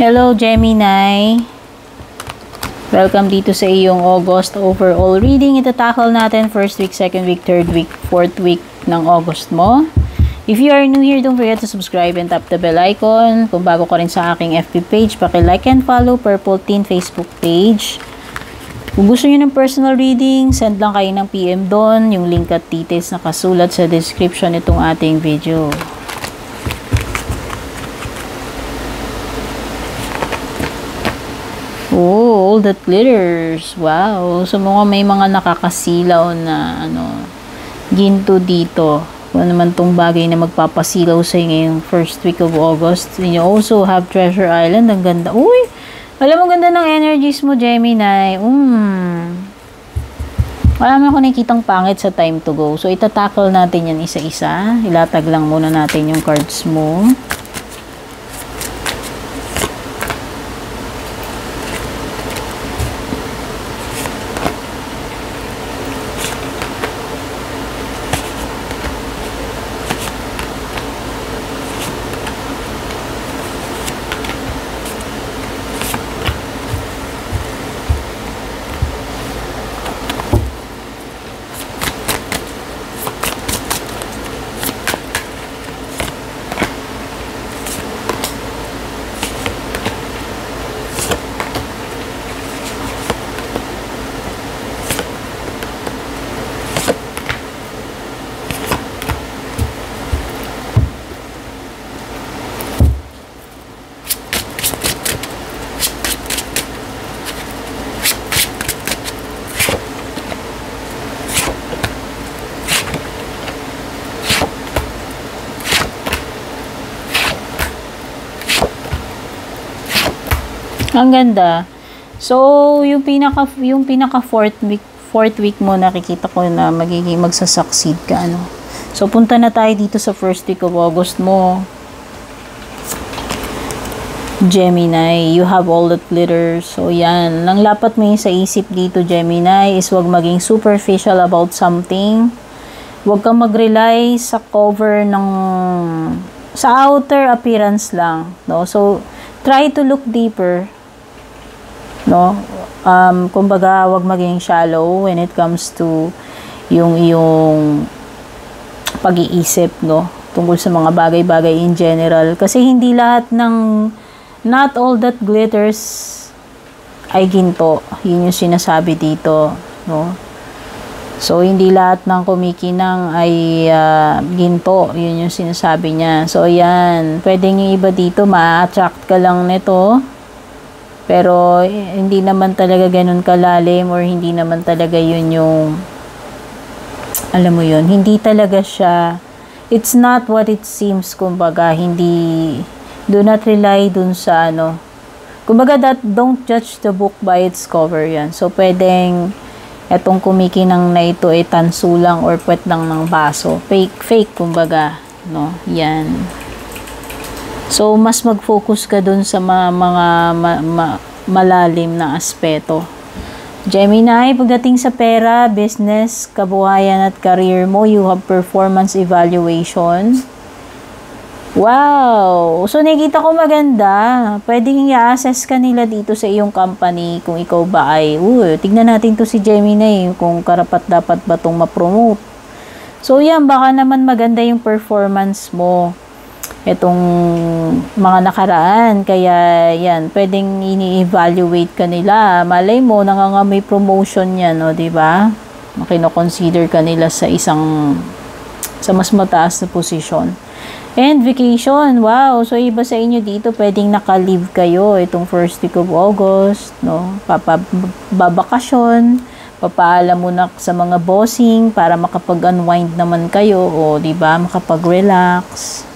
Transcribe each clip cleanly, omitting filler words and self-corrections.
Hello Gemini, welcome dito sa iyong August overall reading. Itatakal natin first week, second week, third week, fourth week ng August mo. If you are new here, don't forget to subscribe and tap the bell icon. Kung bago ka rin sa aking FB page, paki-like and follow Purple Teen Facebook page. Kung gusto niyo ng personal reading, send lang kayo ng PM doon, yung link at details na kasulat sa description nitong ating video. Oh, all that glitters. Wow. So, mga may mga nakakasilaw na, ginto dito. Kung naman tong bagay na magpapasilaw sa ngayong first week of August. And you also have Treasure Island. Ang ganda. Uy! Alam mo, ganda ng energies mo, Gemini. Alam mo, kung nakikitang pangit sa time to go. So, itatackle natin yan isa-isa. Ilatag lang muna natin yung cards mo. Ang ganda. So, yung pinaka fourth week mo, nakikita ko na magsasucceed ka So, punta na tayo dito sa first week of August mo. Gemini, you have all that glitter. So, yan. Nang lapat mo yung sa isip dito, Gemini, is huwag maging superficial about something. Huwag kang mag-rely sa cover ng sa outer appearance lang, no? So, try to look deeper. No? Kumbaga, wag maging shallow when it comes to yung pag-iisip, no? Tungkol sa mga bagay-bagay in general. Kasi hindi lahat ng not all that glitters ay ginto. Yun yung sinasabi dito, no? So, hindi lahat ng kumikinang ay ginto. Yun yung sinasabi niya. So, ayan. Pwedeng yung iba dito, ma-attract ka lang nito. Pero, hindi naman talaga ganun kalalim or hindi naman talaga yun yung, alam mo yun, hindi talaga siya, it's not what it seems, kumbaga. Hindi, do not rely dun sa, kumbaga, don't judge the book by its cover. Yan. So, pwedeng, etong kumikinang na ito ay tanso lang or puwet lang ng baso. Fake kumbaga, no? Yan. So, mas mag-focus ka dun sa malalim na aspeto. Gemini, pagdating sa pera, business, kabuhayan at career mo, you have performance evaluation. Wow! So, nakita ko maganda. Pwedeng i-assess ka nila dito sa iyong company kung ikaw ba ay, tignan natin to si Gemini kung karapat-dapat ba itong ma-promote. So, yan, baka naman maganda yung performance mo itong mga nakaraan. Kaya, yan, pwedeng ini-evaluate ka nila. Malay mo, nangangamay promotion yan, diba? Kino-consider ka nila sa sa mas mataas na posisyon. And vacation, wow. So, iba sa inyo dito, pwedeng naka-leave kayo itong first week of August, no? Babakasyon, papaalam mo na sa mga bossing para makapag-unwind naman kayo, diba? Makapag-relax.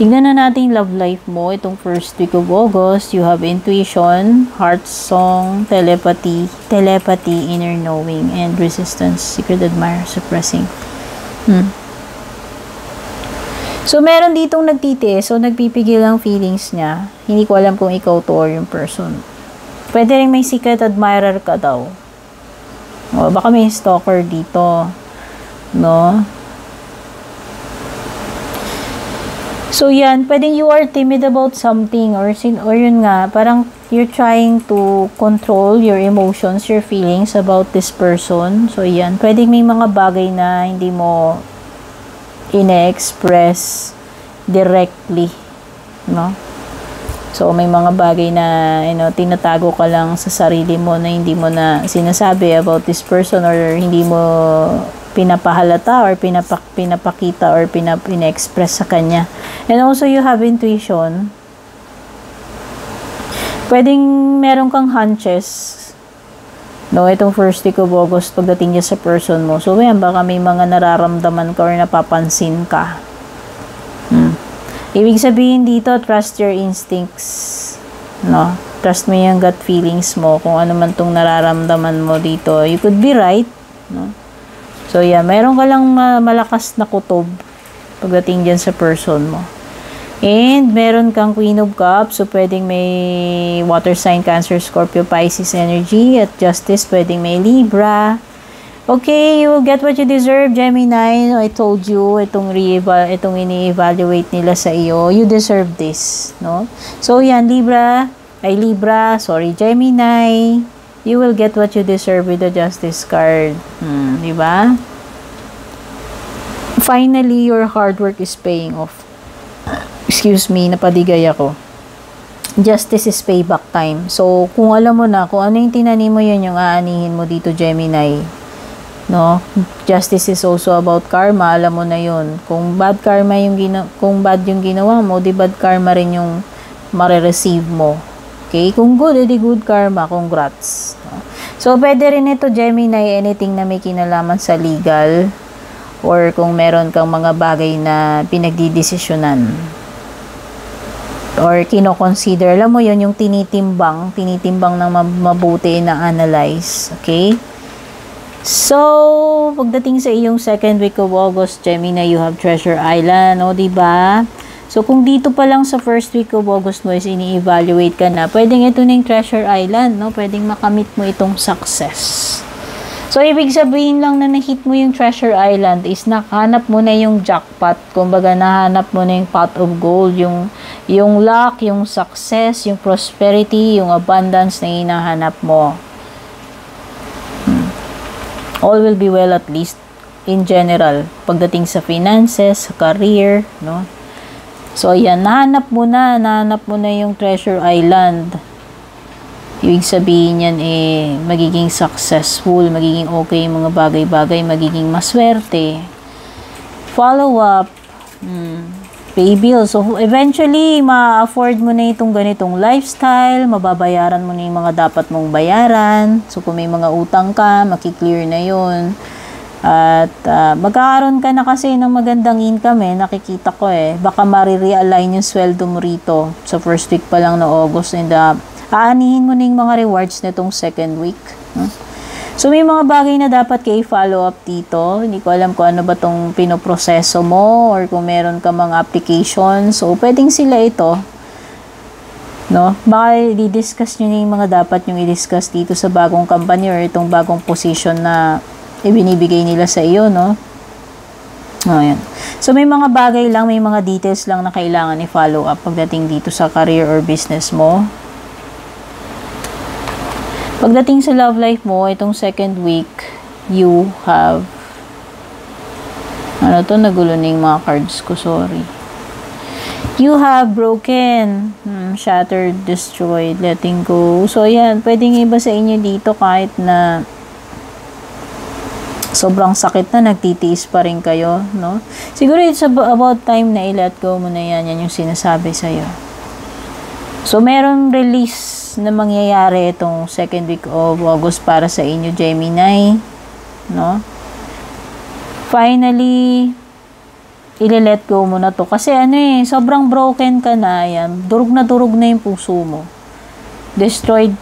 Tingnan na natin love life mo itong first week of August. You have intuition, heart song, telepathy, inner knowing, and resistance, secret admirer, suppressing. So, meron ditong nagtitiis. So, nagpipigil ang feelings niya. Hindi ko alam kung ikaw to or yung person. Pwede rin may secret admirer ka daw. Baka may stalker dito. No? So, yan, pwedeng you are timid about something or yun nga, parang you're trying to control your emotions, your feelings about this person. So, yan, pwedeng may mga bagay na hindi mo ine-express directly, no? So, may mga bagay na, you know, tinatago ka lang sa sarili mo na hindi mo na sinasabi about this person or hindi mo pinapahalata or pinapakita or pina-express sa kanya. And also, you have intuition. Pwedeng meron kang hunches. No, itong first week of August pagdating niya sa person mo. So, ayan, baka may mga nararamdaman ka or napapansin ka. Ibig sabihin dito, trust your instincts, no? Trust mo yung gut feelings mo, kung ano man tong nararamdaman mo dito. You could be right, no? So, yeah, meron ka lang malakas na kutob pagdating dyan sa person mo. And, meron kang Queen of Cups, so pwedeng may water sign, Cancer, Scorpio, Pisces energy, at Justice, pwedeng may Libra. Okay, you will get what you deserve, Gemini. I told you, itong ini-evaluate nila sa iyo. You deserve this, no? So, yan, Gemini. You will get what you deserve with the Justice card. Diba? Finally, your hard work is paying off. Excuse me, napadigay ako. Justice is payback time. So, kung alam mo na, kung ano yung tinanim mo, yun yung aanihin mo dito, Gemini. No, justice is also about karma. Alam mo na yun. Kung bad karma yung ginawa mo, di bad karma rin yung mare-receive mo. Okay? Kung good, edi good karma. Congrats. No? So, pwede rin ito, Gemini, anything na may kinalaman sa legal or kung meron kang mga bagay na pinagdidesisyonan or kinoconsider. Alam mo yun, yung tinitimbang ng mabuti na analyze. Okay? So, pagdating sa iyong second week of August, Gemini, you have Treasure Island, o, diba? So, kung dito pa lang sa first week of August mo is ini-evaluate ka na, pwedeng ito na yung Treasure Island, no? Pwedeng makamit mo itong success. So, ibig sabihin lang na nahit mo yung Treasure Island is nakahanap mo na yung jackpot. Kumbaga, nahanap mo na yung pot of gold, yung luck, yung success, yung prosperity, yung abundance na hinahanap mo. All will be well at least in general pagdating sa finances, sa career, no? So, ayan, nahanap mo na yung Treasure Island. Ibig sabihin yan, eh, magiging successful, magiging okay yung mga bagay-bagay, magiging maswerte. Follow up, pay bills. So, eventually, ma-afford mo na itong ganitong lifestyle, mababayaran mo na yung mga dapat mong bayaran. So, kung may mga utang ka, makiklear na yun. At, magkakaroon ka na kasi ng magandang income, eh. Nakikita ko, eh. Baka marirealign yung sweldo mo rito sa first week pa lang na August. And, aanihin mo na yung mga rewards na itong second week. So, may mga bagay na dapat kayo follow up dito. Hindi ko alam kung ano ba itong pinoproseso mo or kung meron ka mga applications. So, pwedeng sila ito. No? Baka i-discuss nyo na yung mga dapat nyong i-discuss dito sa bagong company or itong bagong position na ibinibigay nila sa iyo, no? Ayan. So, may mga bagay lang, may mga details lang na kailangan i-follow up pagdating dito sa career or business mo. Pagdating sa love life mo, itong second week, you have... Ano to? Nagulo na yung mga cards ko. Sorry. You have broken, shattered, destroyed, letting go. So, yan. Pwedeng iba sa inyo dito kahit na sobrang sakit na, nagtitiis pa rin kayo, no? Siguro it's about time na i-let go mo na yan. Yan yung sinasabi sa'yo. So, merong release na mangyayari itong second week of August para sa inyo, Gemini, no? Finally, ile-let go mo na to. Kasi ano, eh, sobrang broken ka na, ayan. Durog na yung puso mo.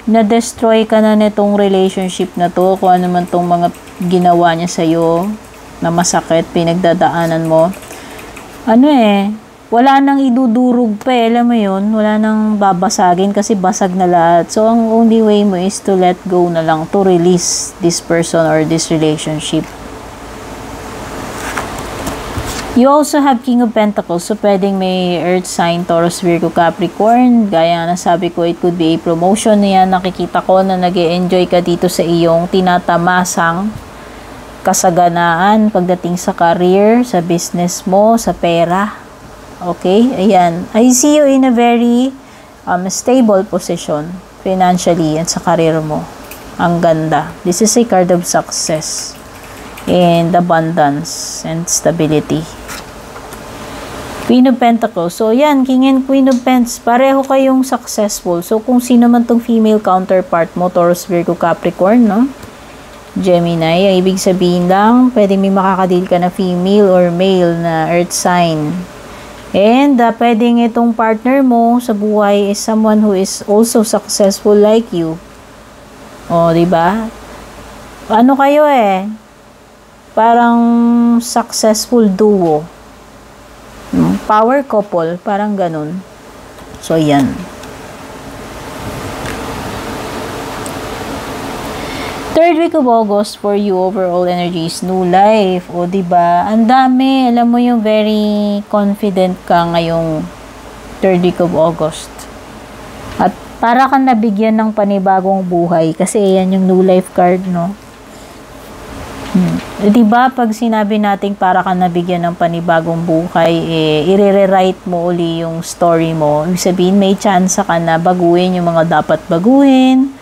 Na-destroy ka na nitong relationship na to, kung ano man tong mga ginawa niya sa'yo, na masakit, pinagdadaanan mo. Ano, eh, wala nang idudurog pa, eh. Alam mo yun, wala nang babasagin kasi basag na lahat. So, ang only way mo is to let go na lang, to release this person or this relationship. You also have King of Pentacles, so pwedeng may Earth sign, Taurus, Virgo, Capricorn. Gaya na sabi ko, it could be a promotion na yan. Nakikita ko na nag-e-enjoy ka dito sa iyong tinatamasang kasaganaan pagdating sa career, sa business mo, sa pera. Okay? Ayan. I see you in a very stable position financially and sa career mo. Ang ganda. This is a card of success and abundance and stability. Queen of Pentacles. So, yan, King and Queen of Pents, pareho kayong successful. So, kung sino man tong female counterpart mo, Taurus, Virgo, Capricorn, no? Gemini, ang ibig sabihin lang, pwede may makakadeal ka na female or male na earth sign. And, pwedeng itong partner mo sa buhay is someone who is also successful like you. O, diba? Ano kayo eh? Parang successful duo. Power couple, parang ganun. So, yan. Third week of August for you, overall energy is new life. O, diba? Ang dami. Alam mo yung very confident ka ngayong third week of August. At para kang nabigyan ng panibagong buhay. Kasi yan yung new life card, no? Diba, pag sinabi natin para kang nabigyan ng panibagong buhay, eh, i-rewrite mo uli yung story mo. Ibig sabihin, may chance ka na baguhin yung mga dapat baguhin.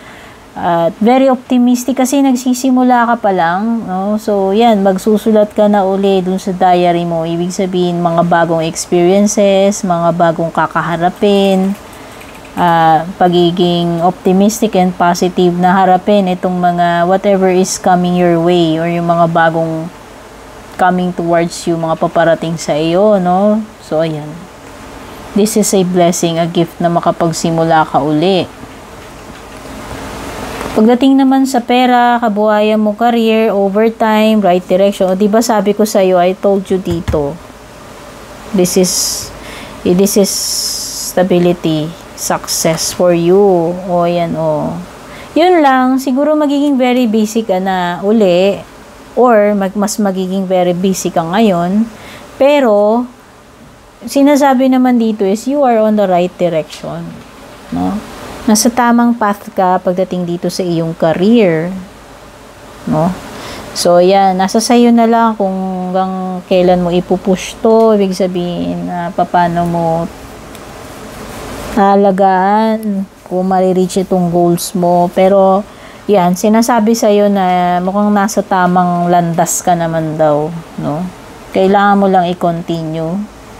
At very optimistic kasi nagsisimula ka pa lang, no? So, yan, magsusulat ka na uli dun sa diary mo. Ibig sabihin, mga bagong experiences, mga bagong kakaharapin, pagiging optimistic and positive na harapin itong mga whatever is coming your way or yung mga bagong coming towards you, mga paparating sa iyo, no? So, ayan. This is a blessing, a gift na makapagsimula ka uli. Pagdating naman sa pera, kabuhayan mo, career, overtime, right direction. O, diba sabi ko sa'yo, I told you dito. This is stability, success for you. O, yan, o. Yun lang, siguro magiging very busy ka na uli or mas magiging very busy ka ngayon. Pero, sinasabi naman dito is you are on the right direction. No? Nasa tamang path ka pagdating dito sa iyong career, no? So, yan, nasa sayo na lang kung hanggang kailan mo ipupush to, ibig sabihin, paano mo alagaan kung marireach itong goals mo. Pero, yan, sinasabi sa'yo na mukhang nasa tamang landas ka naman daw, no? Kailangan mo lang i-continue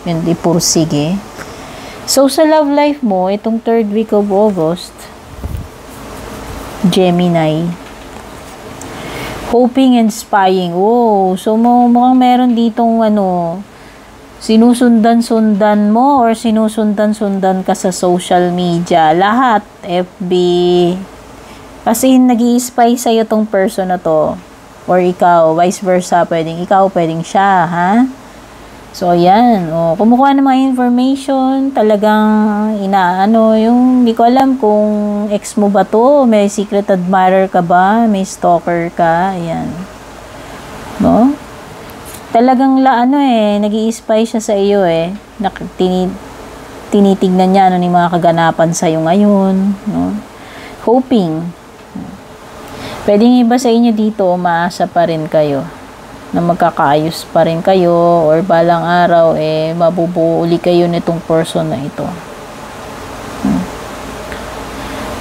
and ipursige. So, sa love life mo, itong third week of August, Gemini, hoping and spying. Wow! So, mukhang meron ditong ano, sinusundan-sundan mo or sinusundan-sundan ka sa social media. Lahat, FB. Kasi nag-i-spy sa'yo tong person na to. Or ikaw, vice versa, pwedeng ikaw, pwedeng siya, ha? So, ayan. O, kumukuha ng mga information. Talagang inaano yung hindi ko alam kung ex mo ba to. May secret admirer ka ba? May stalker ka? Ayan. No? Talagang laano eh. Nag-i-spy siya sa iyo eh. Tinitignan niya ano yung mga kaganapan sa'yo ngayon. No? Hoping. Pwedeng iba sa inyo dito umaasa pa rin kayo na magkakaayos pa rin kayo or balang araw, eh, mabubuo uli kayo nitong person na ito.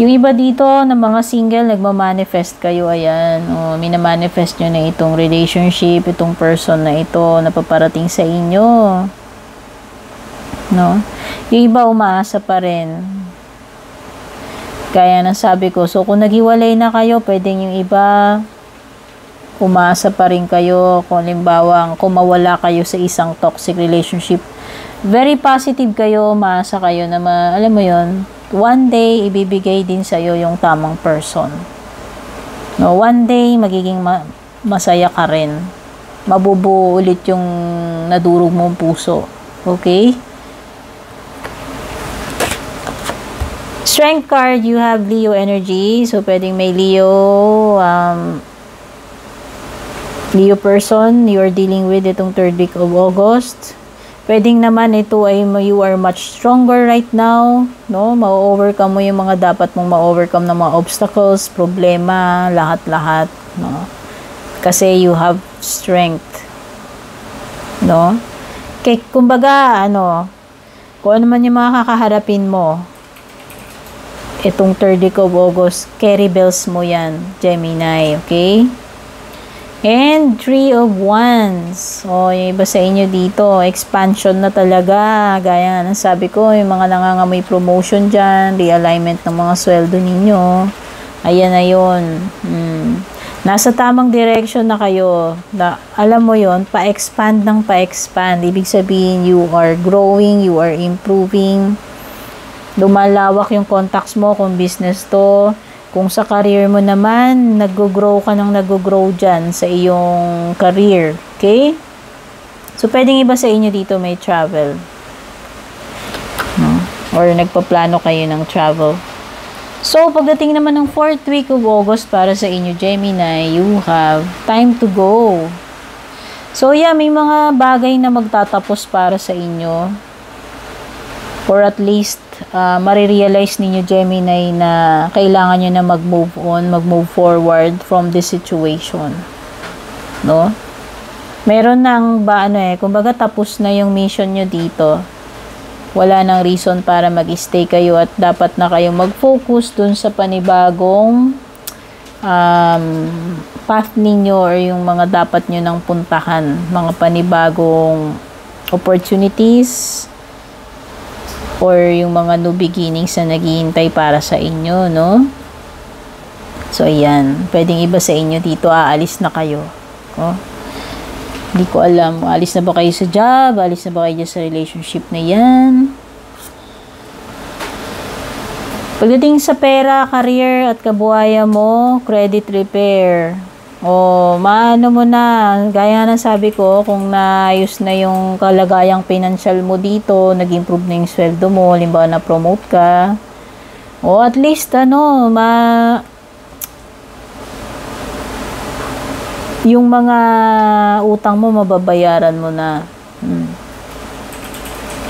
Yung iba dito, na mga single, nagmamanifest kayo, ayan, o, minamanifest nyo na itong relationship, itong person na ito, na paparating sa inyo. No? Yung iba, umaasa pa rin. Kaya na sabi ko, so, kung naghiwalay na kayo, pwedeng yung iba, umaasa pa rin kayo. Kung limbawang kung mawala kayo sa isang toxic relationship, very positive kayo, umaasa kayo na alam mo yun, one day ibibigay din sa'yo yung tamang person, no? One day magiging masaya ka rin, mabubuo ulit yung nadurog mong puso. Okay? Strength card, you have Leo energy, so pwedeng may Leo Leo person, you are dealing with itong 3rd week of August. Pwedeng naman ito ay you are much stronger right now, no? Ma-overcome mo yung mga dapat mong ma-overcome na mga obstacles, problema, lahat-lahat, no? Kasi you have strength, no? Kaya, kumbaga, ano, kung ano man yung mga kakaharapin mo, itong 3rd week of August, carry bells mo yan, Gemini, okay? And 3 of Wands. O, yung iba sa inyo dito, expansion na talaga. Gaya nga, sabi ko, yung mga nangangamoy promotion dyan, realignment ng mga sweldo ninyo. Ayan na yun. Nasa tamang direction na kayo. Na, alam mo yon, pa-expand ng pa-expand. Ibig sabihin, you are growing, you are improving. Lumalawak yung contacts mo kung business to. Kung sa career mo naman, nag-grow ka ng nag-grow dyan sa iyong career. Okay? So, pwedeng iba sa inyo dito may travel. No? Or nagpaplano kayo ng travel. So, pagdating naman ng 4th week of August para sa inyo, Gemini, you have time to go. So, yeah, may mga bagay na magtatapos para sa inyo. Or at least, marirealize ninyo, Gemini, na kailangan nyo na mag-move on, mag-move forward from this situation. No? Meron nang, kumbaga tapos na yung mission nyo dito. Wala nang reason para mag-stay kayo at dapat na kayo mag-focus dun sa panibagong path ninyo or yung mga dapat nyo nang puntahan. Mga panibagong opportunities, or yung mga new beginnings na naghihintay para sa inyo, no? So, ayan. Pwedeng iba sa inyo dito, aalis na kayo. Oh. Hindi ko alam. Aalis na ba kayo sa job? Aalis na ba kayo sa relationship na yan? Pagdating sa pera, career, at kabuhayan mo, credit repair. O, maano mo na, gaya na sabi ko, kung naayos na yung kalagayang financial mo dito, nag-improve na yung sweldo mo, halimbawa na-promote ka, o at least, yung mga utang mo, mababayaran mo na.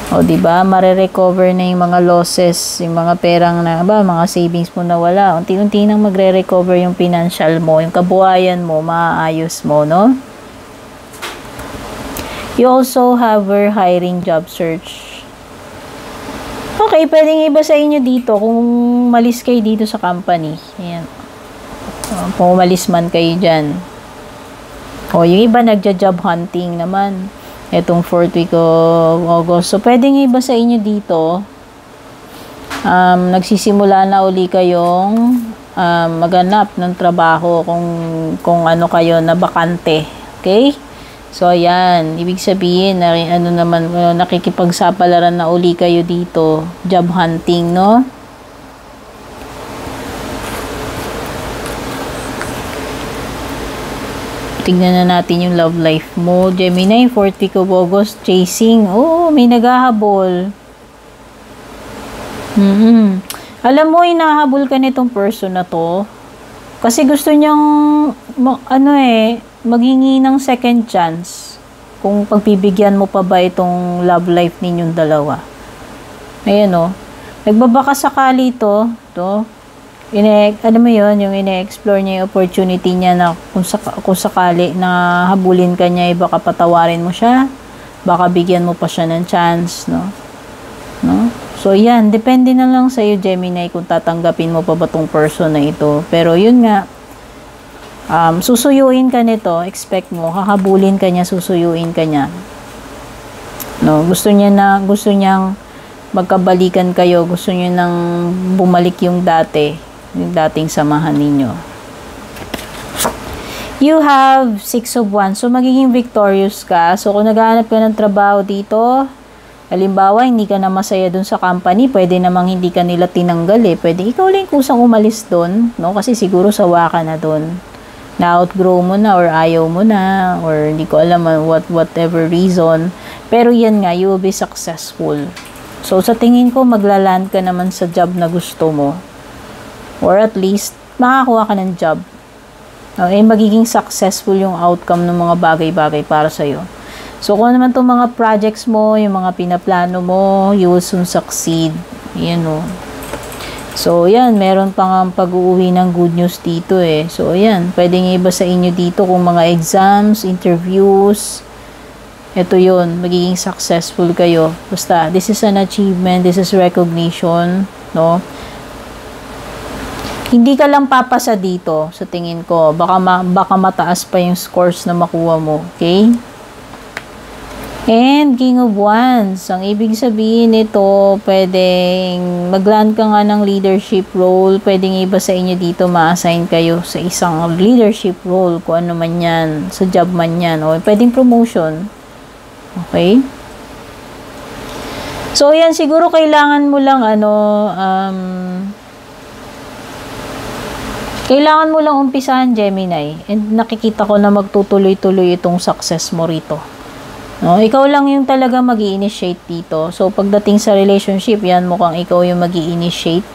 O, diba, mare-recover na yung mga losses, yung mga perang na, mga savings mo na wala. Unti-unti nang magre-recover yung financial mo, yung kabuhayan mo, maaayos mo, no? You also have a hiring job search. Okay, pwedeng iba sa inyo dito kung malis kayo dito sa company. Ayan. Kung umalis man kayo dyan. O, yung iba nagja-job hunting naman. Itong 4th week of August. So, pwedeng iba sa inyo dito, nagsisimula na uli kayong maganap ng trabaho kung ano kayo na bakante. Okay? So, ayan. Ibig sabihin, nakikipagsapalaran na uli kayo dito. Job hunting, no? Tignan na natin yung love life mo, Gemini, 4th week of August, chasing. Oo, may naghahabol. Alam mo, inahabol ka nitong person na to. Kasi gusto niyang, maghingi ng second chance. Kung pagbibigyan mo pa ba itong love life ninyong dalawa. Ayan, o. Nagbabaka sakali to. Yung ine-explore niya yung opportunity niya na kung sakali na habulin ka niya, baka patawarin mo siya, baka bigyan mo pa siya ng chance, no? So, yan, depende na lang sa'yo, Gemini, kung tatanggapin mo pa ba tong person na ito. Pero, yun nga, susuyuin ka nito, expect mo, hahabulin ka niya, susuyuin ka niya. No? Gusto niyang magkabalikan kayo, gusto niyo nang bumalik yung dating samahan ninyo. You have 6 of Wands. So, magiging victorious ka. So, kung naghahanap ka ng trabaho dito, halimbawa, hindi ka na masaya dun sa company, pwede namang hindi ka nila tinanggal eh. Pwede ikaw lang kusang umalis dun, no? Kasi siguro sawa ka na dun. Na-outgrow mo na, or ayaw mo na, or hindi ko alam whatever reason. Pero yan nga, you will be successful. So, sa tingin ko, maglaland ka naman sa job na gusto mo. Or at least, makakuha ka ng job. eh magiging successful yung outcome ng mga bagay-bagay para sa'yo. So, kung naman itong mga projects mo, yung mga pinaplano mo, you will soon succeed. Yan o. So, yan. Meron pa nga pag-uuwi ng good news dito eh. So, yan. Pwedeng iba sa inyo dito kung mga exams, interviews. Ito yun. Magiging successful kayo. Basta, this is an achievement. This is recognition. No? Hindi ka lang papasa dito sa tingin ko. Baka mataas pa yung scores na makuha mo. Okay? And King of Wands. Ang ibig sabihin nito, pwedeng mag-land ka nga ng leadership role. Pwedeng iba sa inyo dito ma-assign kayo sa isang leadership role. Kung ano man yan. Sa job man yan. O pwedeng promotion. Okay? So, yan. Siguro kailangan mo lang kailangan mo lang umpisahan, Gemini. And nakikita ko na magtutuloy-tuloy itong success mo rito. No? Ikaw lang yung talaga mag-i-initiate dito. So, pagdating sa relationship, yan mukhang ikaw yung mag-i-initiate.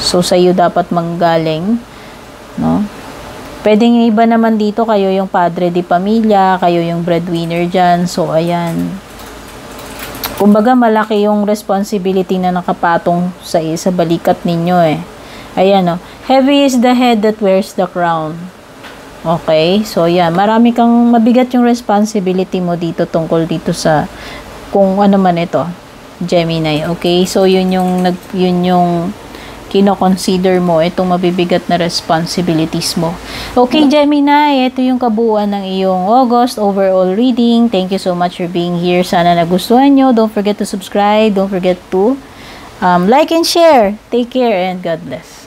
So, sa'yo dapat manggaling. No? Pwedeng yung iba naman dito, kayo yung padre di pamilya, kayo yung breadwinner dyan. So, ayan. Kumbaga, malaki yung responsibility na nakapatong sa balikat ninyo eh. Ayan o. Heavy is the head that wears the crown. Okay? So, yan. Marami kang mabigat yung responsibility mo dito tungkol dito sa kung ano man ito. Gemini. Okay? So, yun yung kino-consider mo itong mabibigat na responsibilities mo. Okay, Gemini. Ito yung kabuuan ng iyong August overall reading. Thank you so much for being here. Sana nagustuhan nyo. Don't forget to subscribe. Don't forget to like and share. Take care and God bless.